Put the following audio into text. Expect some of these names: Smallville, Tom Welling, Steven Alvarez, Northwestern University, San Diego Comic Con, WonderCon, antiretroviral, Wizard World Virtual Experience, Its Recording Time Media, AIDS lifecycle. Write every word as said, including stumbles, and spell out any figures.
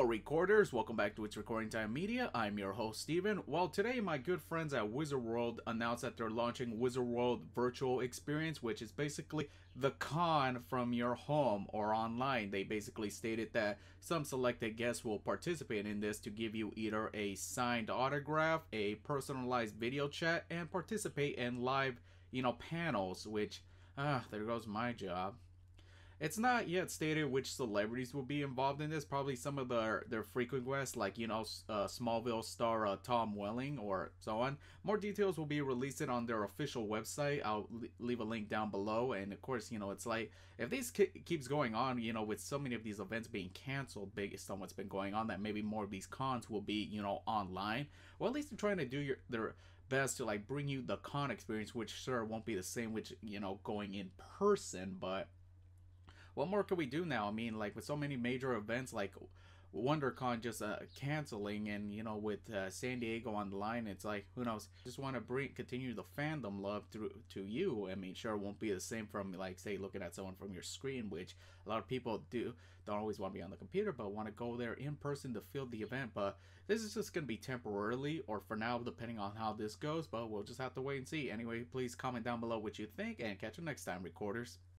Hello Recorders, welcome back to Its Recording Time Media. I'm your host Steven. Well, today my good friends at Wizard World announced that they're launching Wizard World Virtual Experience, which is basically the con from your home or online. They basically stated that some selected guests will participate in this to give you either a signed autograph, a personalized video chat, and participate in live, you know, panels, which, ah, there goes my job. It's not yet stated which celebrities will be involved in this. Probably some of their, their frequent guests, like, you know, uh, Smallville star uh, Tom Welling or so on. More details will be released on their official website. I'll leave a link down below. And, of course, you know, it's like, if this keeps going on, you know, with so many of these events being canceled based on what's been going on, that maybe more of these cons will be, you know, online. Well, at least they're trying to do your, their best to, like, bring you the con experience, which, sure, won't be the same, which, you know, going in person, but what more can we do now? I mean, like, with so many major events like WonderCon just uh, canceling, and, you know, with uh, San Diego on the line, it's like, who knows? Just want to bring continue the fandom love through to you. I mean, sure, it won't be the same from, like, say, looking at someone from your screen, which a lot of people do don't always want to be on the computer, but want to go there in person to feel the event. But this is just going to be temporarily or for now, depending on how this goes, but we'll just have to wait and see. Anyway, please comment down below what you think, and catch you next time, Recorders.